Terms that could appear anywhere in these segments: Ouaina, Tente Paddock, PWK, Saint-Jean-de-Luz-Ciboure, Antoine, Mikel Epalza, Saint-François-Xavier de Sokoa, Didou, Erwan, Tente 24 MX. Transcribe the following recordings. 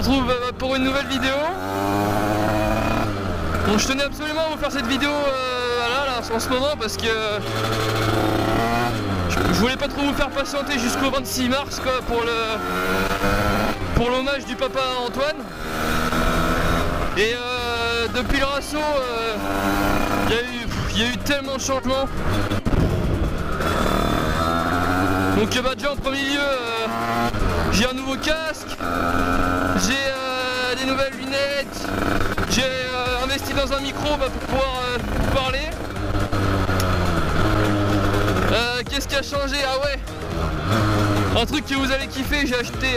retrouve pour une nouvelle vidéo. Donc je tenais absolument à vous faire cette vidéo en ce moment parce que je voulais pas trop vous faire patienter jusqu'au 26 mars quoi, pour l'hommage du papa Antoine. Et depuis le ratio il y a eu tellement de changements. Donc déjà en premier lieu j'ai un nouveau casque, j'ai des nouvelles lunettes, j'ai investi dans un micro pour pouvoir parler. Qu'est-ce qui a changé? Ah ouais, un truc que vous allez kiffer, j'ai acheté,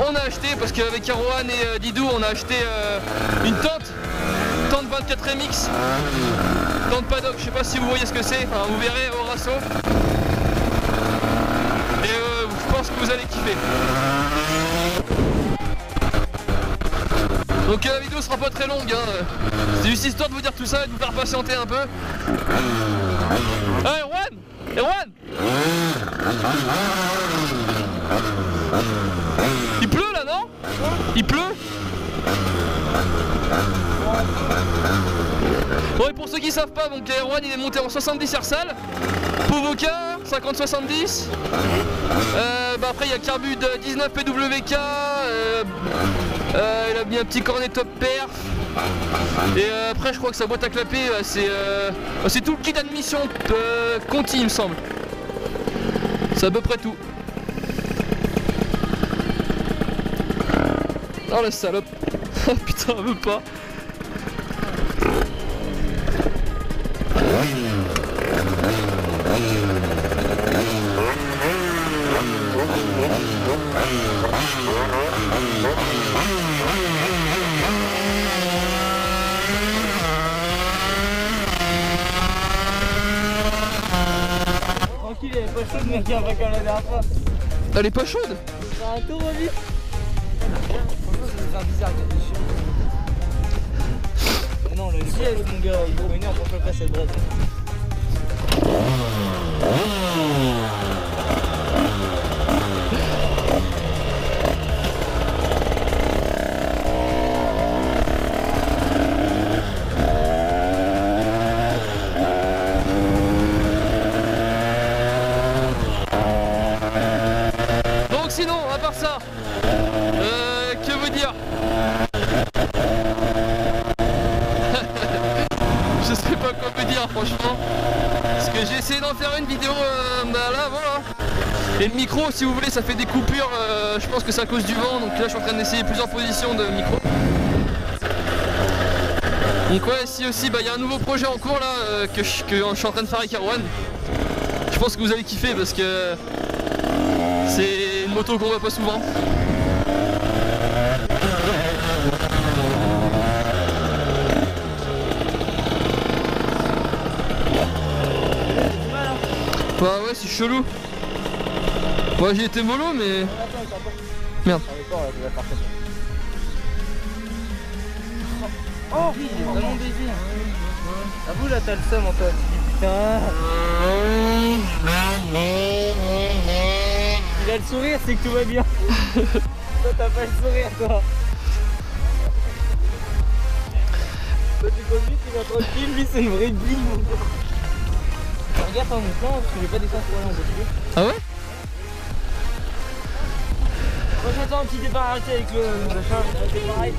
on a acheté, parce qu'avec Erwan et Didou on a acheté une tente 24 MX, tente Paddock, je sais pas si vous voyez ce que c'est, vous verrez au rasso. Et je pense que vous allez kiffer. Donc la vidéo sera pas très longue, hein. C'est juste histoire de vous dire tout ça et de vous faire patienter un peu. Ah, Erwan, il pleut là, non? Il pleut. Bon, et pour ceux qui savent pas, donc Erwan il est monté en 70 Hersal, PWK 50-70. Après il y a Carbu de 19 PWK. Il a mis un petit cornet top perf. Et après je crois que sa boîte à clapper c'est tout le kit d'admission Conti il me semble. C'est à peu près tout. Oh la salope. Oh putain elle veut pas. Tranquille, elle est pas chaude, mais qu'un vrai comme la dernière fois. Elle est pas chaude? C'est un tour au vif. Franchement, ça nous fait un bizarre qu'il y a des chiens. Non, là, il est pas chaude, mon gars, il faut venir pour que le fasse à droite. Sinon, à part ça, que vous dire? Je sais pas quoi vous dire franchement. Parce que j'ai essayé d'en faire une vidéo là, voilà. Et le micro, si vous voulez, ça fait des coupures, je pense que c'est à cause du vent. Donc là, je suis en train d'essayer plusieurs positions de micro. Donc ouais, si aussi, il y a un nouveau projet en cours là, que je suis en train de faire avec Erwan. Je pense que vous allez kiffer parce que... c'est une moto qu'on voit pas souvent. Bah ouais, c'est chelou. Ouais, j'ai été mollo mais... merde. Oh oui, j'ai vraiment baisé. Ah vous là, t'as le seum en toi. Putain. Il a le sourire, c'est que tout va bien. Toi t'as pas le sourire toi. Toi tu conduis, tu vas tranquille, lui c'est une vraie bille mon gars. Regarde en mon plan, parce que j'ai pas des sens pour aller en voiture. Ah ouais? Moi j'attends un petit départ arrêté avec le machin, c'est pareil.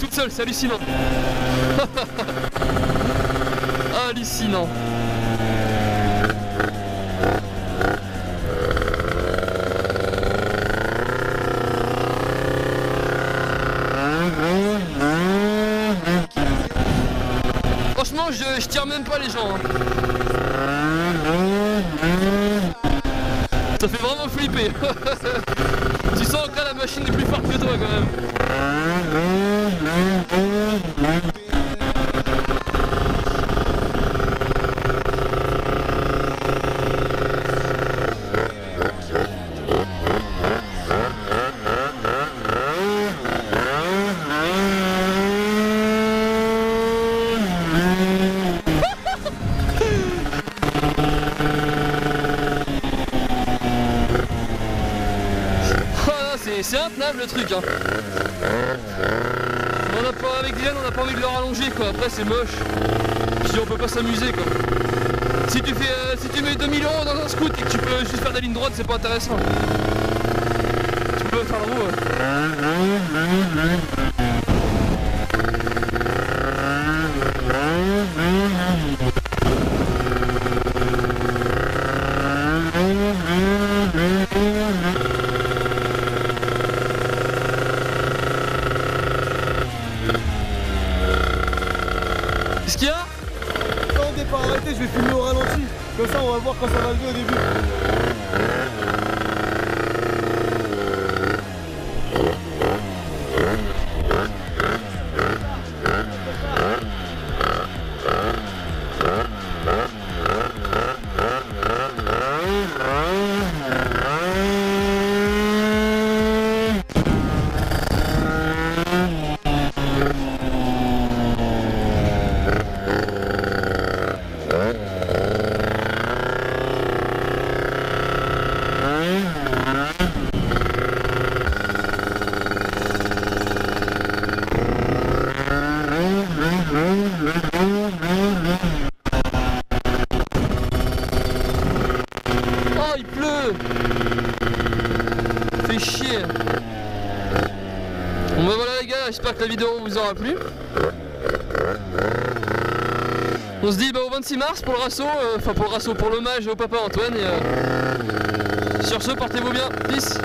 Toute seule, c'est hallucinant. Ah hallucinant. Franchement, je tire même pas les gens. Hein. Ça fait vraiment flipper. Tu sens que la machine est plus forte que toi quand même. C'est intenable le truc hein. On a pas, avec Dylan, on n'a pas envie de le rallonger quoi, après c'est moche. Si on peut pas s'amuser quoi. Si tu fais si tu mets 2 000 € dans un scoot et que tu peux juste faire des lignes droites, c'est pas intéressant. Tu peux faire le roue. Hein. Je vais filmer au ralenti, comme ça on va voir quand ça va lever au début. Fait chier. Bon ben voilà les gars, j'espère que la vidéo vous aura plu. On se dit ben, au 26 mars pour le rasso, enfin pour le rasso, pour l'hommage au papa Antoine. Et, sur ce, portez-vous bien. Peace.